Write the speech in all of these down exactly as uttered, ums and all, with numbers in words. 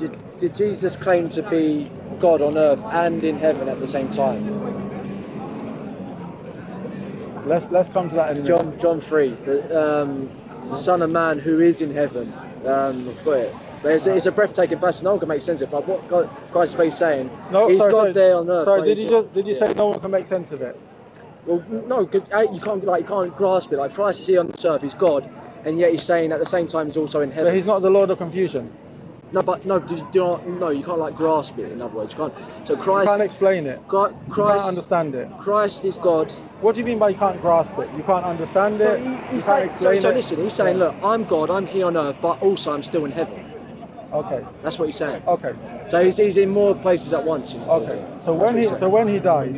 did, did Jesus claim to be God on earth and in heaven at the same time? Let's let's come to that in John John three, the, um, the Son of Man who is in heaven. Um, for it, but it's, it's a breathtaking passage. No one can make sense of it. But what God, Christ is saying, no, he's sorry, God sorry, there on earth. Sorry, did you just, did you yeah. say no one can make sense of it? Well, no, you can't like you can't grasp it. Like Christ is here on the earth, he's God, and yet he's saying at the same time he's also in heaven. But he's not the Lord of confusion. No, but no, do, do not, no, you can't like grasp it. In other words, you can't. So Christ you can't explain it. God, Christ you can't understand it. Christ is God. What do you mean by you can't grasp it? You can't understand so it. He, he's you saying, can't explain so, so it. Listen, he's saying, yeah. look, I'm God. I'm here on earth, but also I'm still in heaven. Okay. That's what he's saying. Okay. So he's, he's in more places at once. You know, okay. So when he so when he died,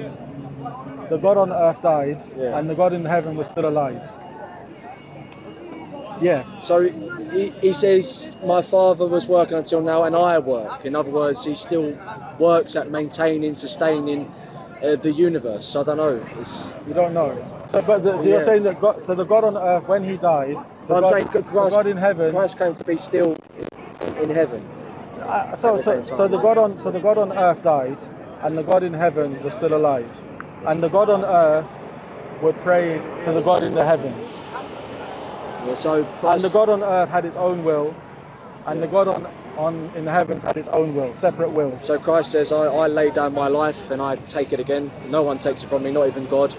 the God on earth died, yeah. and the God in heaven was still alive. Yeah. So he, he says, my father was working until now and I work. In other words, he still works at maintaining, sustaining uh, the universe. I don't know. It's... You don't know. So, but the, so yeah. you're saying that God, so the God on earth, when he died, the, I'm God, saying Christ, the God in heaven... Christ came to be still in heaven. Uh, so, so, so, the God on, so the God on earth died and the God in heaven was still alive. And the God on earth would pray to the God in the heavens. Yeah, so and the God on earth had his own will, and yeah. the God on, on in the heavens had his own will, separate wills. So Christ says, I, I lay down my life and I take it again. No one takes it from me, not even God.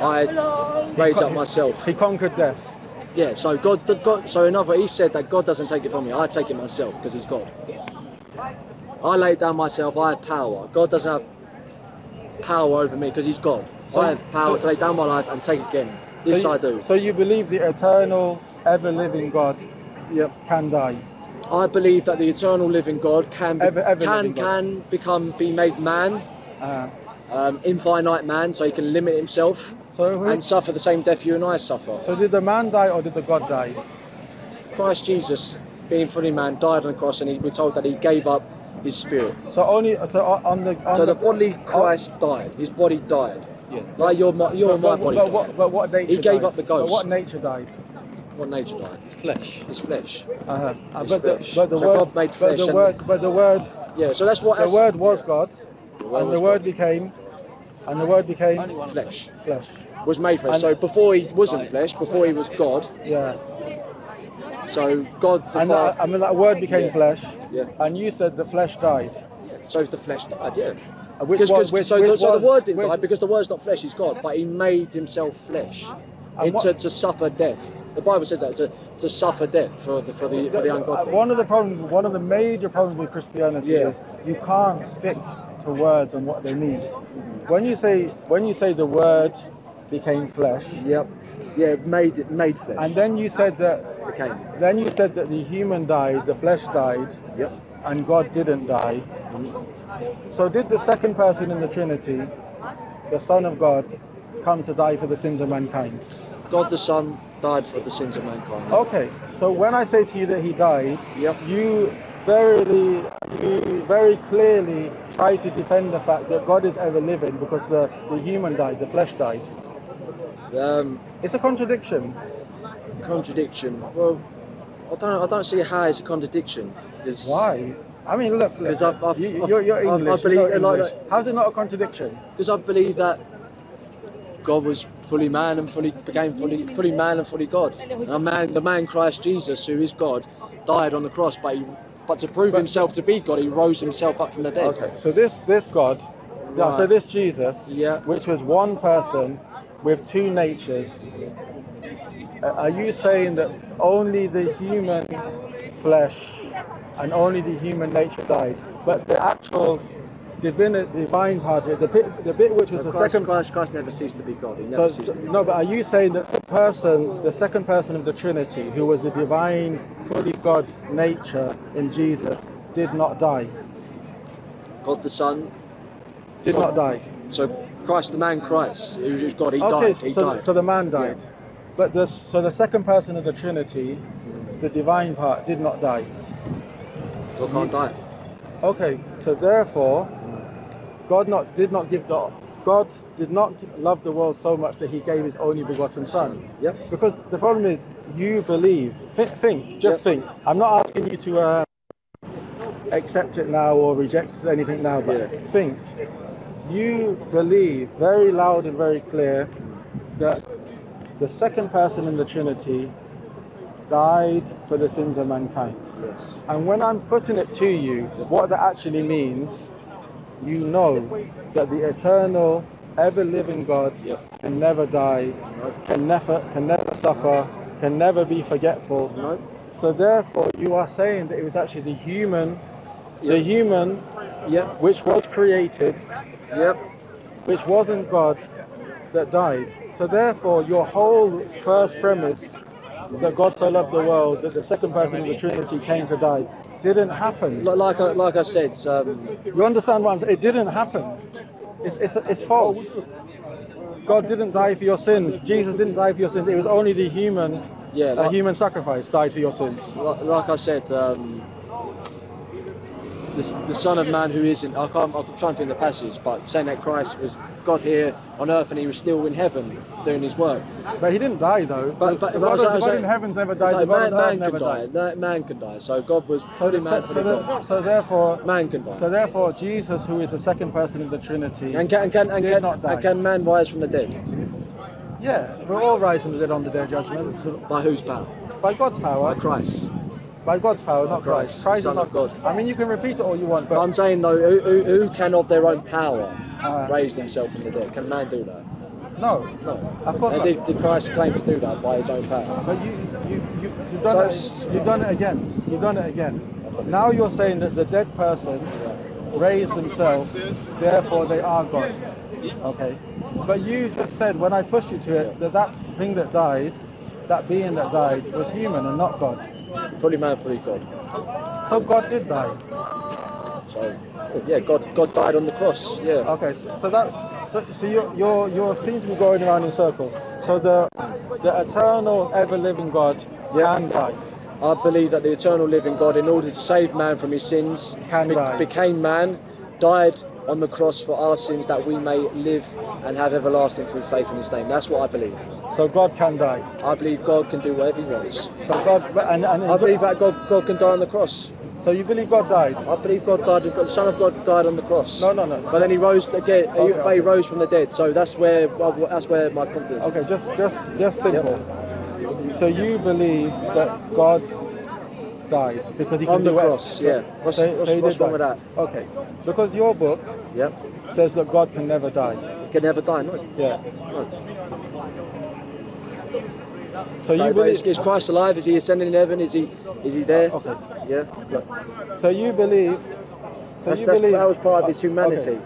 I raise up myself. He conquered death. Yeah, so God, the God so in other words, he said that God doesn't take it from me, I take it myself because he's God. I lay down myself, I have power. God doesn't have power over me because he's God. So, I have power so, to lay down my life and take it again. Yes, so you, I do. So you believe the eternal, ever-living God yep. can die? I believe that the eternal living God can be, ever, ever can, can God. become, be made man, uh, um, infinite man, so he can limit himself so who, and suffer the same death you and I suffer. So did the man die or did the God die? Christ Jesus, being fully man, died on the cross, and he, we're told that he gave up his spirit. So only so on the on so the, the bodily Christ on, died. His body died. Yeah. Like your, your my body. But what, but what nature? He gave died. up the ghost. But what nature died? What nature died? His flesh. His flesh. Uh huh. Uh, but, flesh. The, but the so word. God made flesh. But the word. The, but the word. Yeah. So that's what. The that's, word was yeah. God, the word and was the word God. became, and the word became flesh. Flesh. Was made flesh. And so before he wasn't flesh. Before he was God. Yeah. So God. And that, I mean that word became yeah. flesh. Yeah. And you said the flesh died. Yeah. So the flesh died. Yeah. Which Cause, one, cause, which, so, which so one, the word didn't which, die because the word's not flesh, he's God, but he made himself flesh into, to suffer death. The Bible says that, to, to suffer death for the, for the, the, for the ungodly. One of the, problem, one of the major problems with Christianity yeah. is you can't stick to words and what they mean. When you say, when you say the word became flesh, yep. yeah, made, made flesh. And then you said that, okay. then you said that the human died, the flesh died, yep. and God didn't die. So did the second person in the Trinity, the Son of God, come to die for the sins of mankind? God the Son died for the sins of mankind. Okay, so when I say to you that he died, yep. you, verily, you very clearly try to defend the fact that God is ever living because the, the human died, the flesh died. Um, it's a contradiction. Contradiction. Well, I don't, I don't see how it's a contradiction. It's, Why? I mean, look, look I've, I've, you, you're, you're English, I believe, you're English. Like, how's it not a contradiction? Because I believe that God was fully man and fully became fully fully man and fully God. And a man, the man Christ Jesus, who is God, died on the cross, but he, but to prove but, himself to be God, he rose himself up from the dead. Okay, so this, this God, right. so this Jesus, yeah. which was one person with two natures, are you saying that only the human flesh and only the human nature died, but the actual divine, divine part of it, the bit, the bit which was no, the Christ, second... Christ, Christ never ceased to be God. He never so, ceased so, to be God. No, but are you saying that the person, the second person of the Trinity, who was the divine, fully God nature in Jesus, did not die? God the Son... Did God, not die. So Christ, the man Christ, who was God, he okay, died. He so, died. so the man died. Yeah. But this, so the second person of the Trinity, the divine part, did not die. God can't die. Okay, so therefore, God not did not give the God did not love the world so much that He gave His only begotten Son. Yep. Because the problem is, you believe. Think, think just yep. think. I'm not asking you to uh, accept it now or reject anything now, but yeah. think. You believe very loud and very clear that the second person in the Trinity died for the sins of mankind. Yes. And when I'm putting it to you, what that actually means, you know that the eternal, ever-living God yep. can never die, nope. can never, can never suffer, can never be forgetful. Nope. So therefore, you are saying that it was actually the human, yep. the human, yep. which was created, yep. which wasn't God, that died. So therefore, your whole first premise that God so loved the world that the second person in the Trinity came to die didn't happen. Like I, like I said, um, you understand what I'm saying? It didn't happen. It's, it's, it's false. God didn't die for your sins. Jesus didn't die for your sins. It was only the human, yeah, like, a human sacrifice died for your sins. Like, like I said, um, the, the Son of Man who isn't, I can't, I'm trying to think the passage, but saying that Christ was God here on earth and he was still in heaven doing his work. But he didn't die though. But, but, the, but God, the God in heaven's never died, like the God man, man never died. Die. Man can die, so God was so the, man so, so, the, so therefore, man can die. So therefore, Jesus, who is the second person of the Trinity, and can, and can, and did can, not die. And can man rise from the dead? Yeah, we'll all rise from the dead on the day of judgment. By whose power? By God's power. By Christ. By God's power, not Christ. Christ, Christ Son is not of God. I mean, you can repeat it all you want, but... I'm saying, though, who, who, who can of their own power uh, raise themselves from the dead? Can man do that? No. No. Of course not. Did, did Christ claim to do that by his own power? But you, you, you, you've, done so it, you've done it again. You've done it again. Now you're saying that the dead person raised themselves, therefore they are God. Okay. But you just said, when I pushed you to it, that that thing that died, that being that died, was human and not God. Fully man, fully God. So God did die. So yeah, God, God died on the cross. Yeah. Okay. So, so that, so, so you're, you're, you're seem to be going around in circles. So the, the eternal, ever-living God yeah. can die. I believe that the eternal, living God, in order to save man from his sins, can be, die. became man, died on the cross for our sins, that we may live and have everlasting through faith in his name. That's what I believe. So God can die. I believe God can do whatever he wants. So God, and, and I believe that God, God can die on the cross. So you believe God died? I believe God died. The Son of God died on the cross. No, no, no. But then he rose again. Okay, he okay. rose from the dead. So that's where that's where my confidence. Okay, is. just just just simple. Yep. So you believe that God died because he can on the do cross. It. Yeah. What's, so, what's, so what's wrong die. with that? Okay. Because your book yep. says that God can never die. He can never die. No. Yeah. No. So you believe, is, is Christ alive? Is he ascending in heaven? Is he is he there? Okay. Yeah. Right. So you believe. So that's, you that's, believe that was part of his humanity. Okay.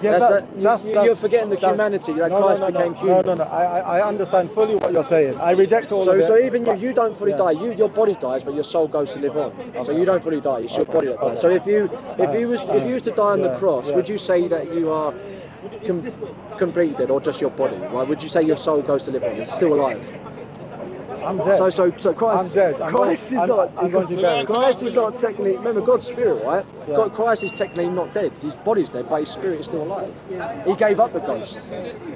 Yeah, that's that, that, you, that's, you're that's, forgetting the that, humanity that no, Christ no, no, became no, human. No, no, no. I, I understand fully what you're saying. I reject all so, of it. So even you, you don't fully yeah. die. You, your body dies, but your soul goes to live on. Okay. So you don't fully die. It's okay. your body that dies. Okay. So if you if you was if you was to die on yeah. the cross, yeah. would you say that you are com completed or just your body? Why would you say your soul goes to live on? It's still alive. I'm dead. So, so, so Christ, I'm dead. I'm Christ going, is I'm, not. I'm going to Christ is not technically. Remember, God's spirit, right? Yeah. God, Christ is technically not dead. His body's dead, but his spirit is still alive. He gave up the ghost.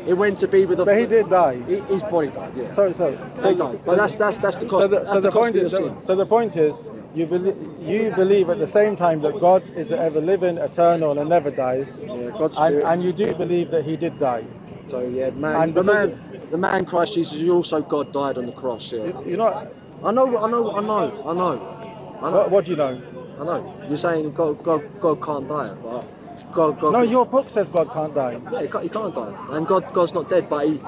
He went to be with. The, but he did die. He, his body died. Yeah. Sorry, sorry. So he died. So but that's that's that's the cost. So the, so the, the cost point is. Sin. So the point is, you believe you believe at the same time that God is the ever living, eternal, and never dies. Yeah, God's and, spirit. And you do believe that he did die. So yeah, man. And the man. The man Christ Jesus is also God died on the cross. Yeah. You know, I know, I know, I know, I know. I know. What, what do you know? I know. You're saying God, God, God can't die, but God, God. No, God, your book says God can't die. Yeah, he can't, he can't die, and God, God's not dead, but he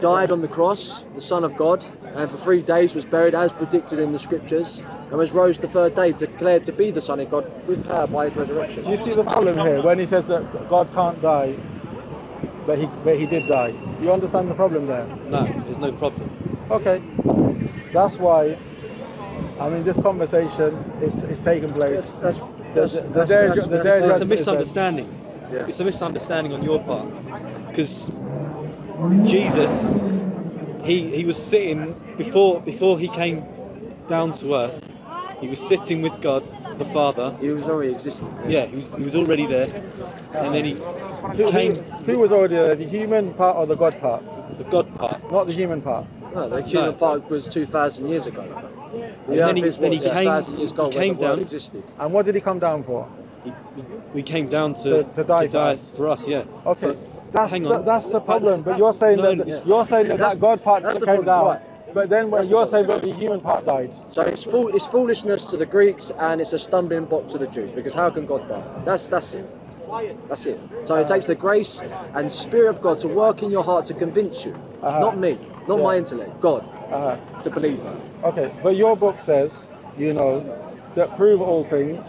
died on the cross, the Son of God, and for three days was buried as predicted in the Scriptures, and was rose the third day, declared to be the Son of God with power by his resurrection. Do you see the problem here when he says that God can't die? But he, but he did die. Do you understand the problem there? No, there's no problem. Okay. That's why, I mean, this conversation is, is taking place. That's, that's, that's, that's, that's a misunderstanding. Yeah. It's a misunderstanding on your part. Because Jesus, he, he was sitting, before, before he came down to earth, he was sitting with God the Father. He was already existing. Yeah, yeah he, was, he was already there. And then he... Who, who, who was already there, the human part or the God part? The God part. Not the human part. No, the human no. part was two thousand years ago. And then he, then he came, years ago, he came down. Existed. And what did he come down for? He, we came down to, to, to die, to for, die us. for us, yeah. Okay, but that's the, that's the problem. But you're saying no, that the, you're saying that, that God part came problem, down. Right. But then when you're saying that the human part died. So it's, fool, it's foolishness to the Greeks and it's a stumbling block to the Jews, because how can God die? That's, that's it. That's it. So it takes the grace and Spirit of God to work in your heart to convince you. Uh-huh. Not me, not yeah. my intellect, God, uh-huh. to believe that. Okay, but your book says, you know, that prove all things.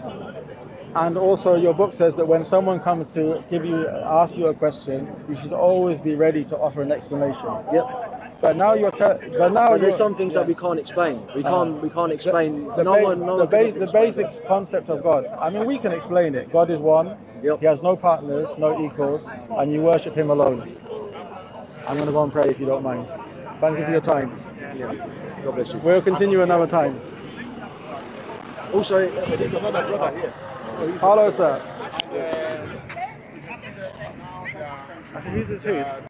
And also your book says that when someone comes to give you, ask you a question, you should always be ready to offer an explanation. Yep. But now you're. But now but there's you're, some things yeah. that we can't explain. We can't. Uh, we can't explain. The, the no one. No the, one the basic that. concept of God. I mean, we can explain it. God is one. Yep. He has no partners, no equals, and you worship Him alone. I'm going to go and pray if you don't mind. Thank you for your time. Yeah. God bless you. We'll continue another time. Also, there's another brother here. Hello, sir. Who's this? Who's?